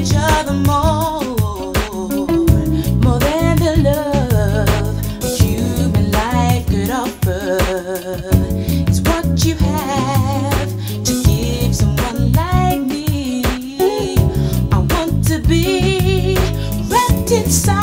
each other more than the love a human life could offer. It's what you have to give someone like me. I want to be wrapped inside